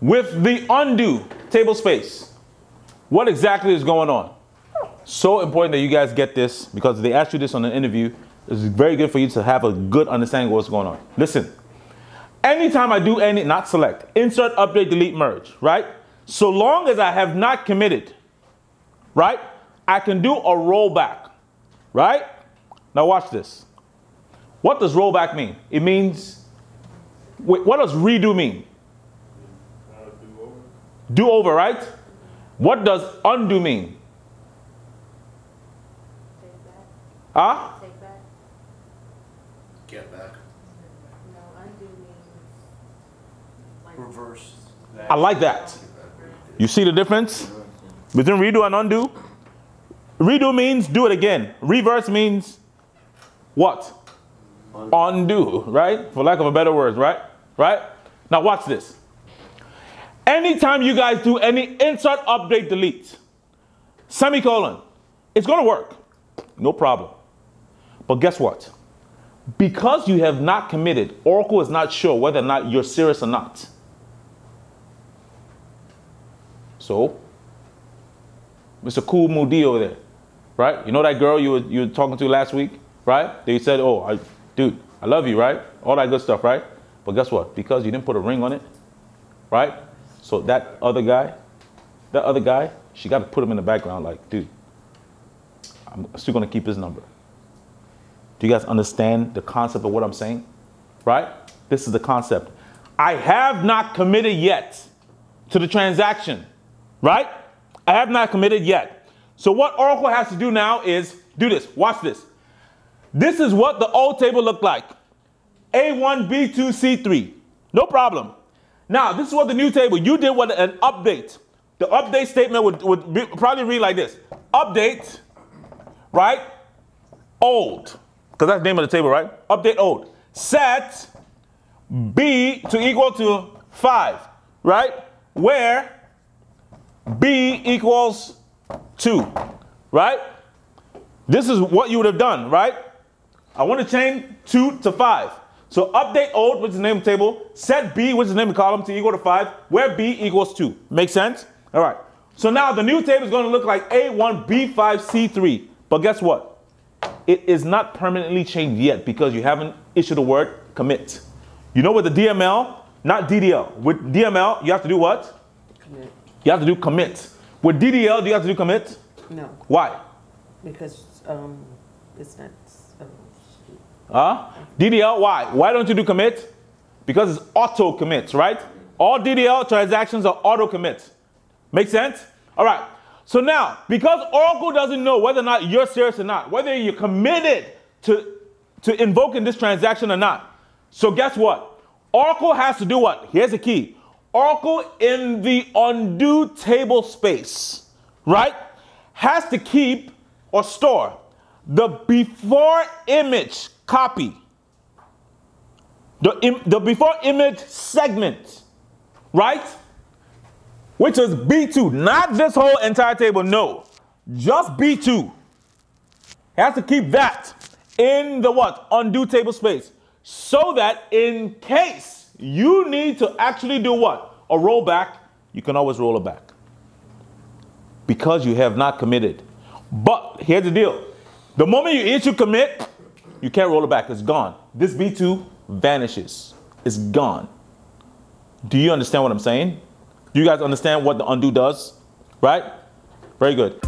with the undo table space. What exactly is going on? So important that you guys get this, because they asked you this on an interview. It's very good for you to have a good understanding of what's going on. Listen, anytime I do any, not select, insert, update, delete, merge, right? So long as I have not committed, right? I can do a rollback, right? Now watch this. What does rollback mean? It means, wait, what does redo mean? Do over, right? What does undo mean? Take back. Huh? Take back. Get back. No, undo means like reverse. I like that. You see the difference between redo and undo? Redo means do it again. Reverse means what? Undo, right? For lack of a better word, right? Right? Now watch this. Anytime you guys do any insert, update, delete, semicolon, it's going to work. No problem. But guess what? Because you have not committed, Oracle is not sure whether or not you're serious or not. So, Mr. Cool Moody over there, right? You know that girl you were talking to last week, right? They said, oh, dude, I love you, right? All that good stuff, right? But guess what? Because you didn't put a ring on it, right? So that other guy, she got to put him in the background like, dude, I'm still going to keep his number. Do you guys understand the concept of what I'm saying? Right? This is the concept. I have not committed yet to the transaction, right? I have not committed yet. So what Oracle has to do now is do this. Watch this. This is what the old table looked like. A1, B2, C3. No problem. Now, this is what the new table, you did with an update. The update statement would probably read like this. Update, right, old, because that's the name of the table, right? Update old. Set B to equal to 5, right? Where B equals 2, right? This is what you would have done, right? I want to change 2 to 5. So update old, which is the name of the table, set B, which is the name of the column, to equal to 5, where B equals 2. Make sense? All right. So now the new table is going to look like A1, B5, C3. But guess what? It is not permanently changed yet because you haven't issued a word commit. You know, with the DML, not DDL. With DML, you have to do what? Commit. You have to do commit. With DDL, do you have to do commit? No. Why? Because it's not... DDL, why? Why don't you do commit? Because it's auto commits, right? All DDL transactions are auto commits. Make sense? All right. So now, because Oracle doesn't know whether or not you're serious or not, whether you're committed to invoking this transaction or not. So guess what? Oracle has to do what? Here's the key. Oracle in the undo table space, right, has to keep or store the before image copy, the before image segment, right? Which is B2, not this whole entire table, no. Just B2. It has to keep that in the what? Undo table space. So that in case you need to actually do what? A rollback, you can always roll it back. Because you have not committed. But here's the deal. The moment you issue commit, you can't roll it back. It's gone. This B2 vanishes. It's gone. Do you understand what I'm saying? Do you guys understand what the undo does? Right? Very good.